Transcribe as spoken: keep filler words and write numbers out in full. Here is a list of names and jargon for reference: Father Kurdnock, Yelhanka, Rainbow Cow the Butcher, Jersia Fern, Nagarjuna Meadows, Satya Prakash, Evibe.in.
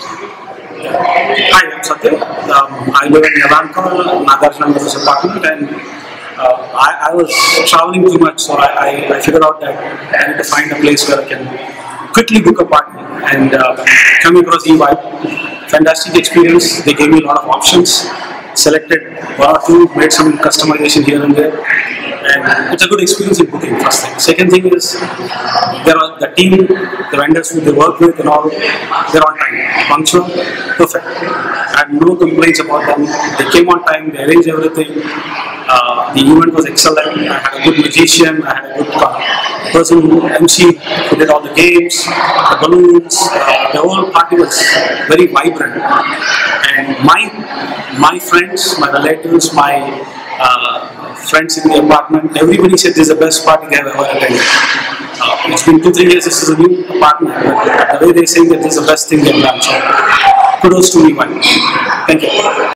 Hi, I'm Satya. Um, I live in Yelhanka, Nagarjuna Meadows apartment, and uh, I, I was traveling too much, so I, I, I figured out that I need to find a place where I can quickly book a party, and uh, come across Evibe. Fantastic experience. They gave me a lot of options, selected one or two, made some customization here and there, and it's a good experience in booking, first thing. Second thing is, there are the team, the vendors who they work with and all, they're on time, punctual, perfect. I have no complaints about them. They came on time, they arranged everything. Uh, the event was excellent. I had a good magician, I had a good uh, person who emceed, who did all the games, the balloons, uh, the whole party was very vibrant. And my my friends, my relatives, my uh, friends in the apartment, everybody said this is the best party they have ever attended. Uh, it's been two, three years, this is a new apartment, but the way they say that this is the best thing they've done. So kudos to me, man. Thank you.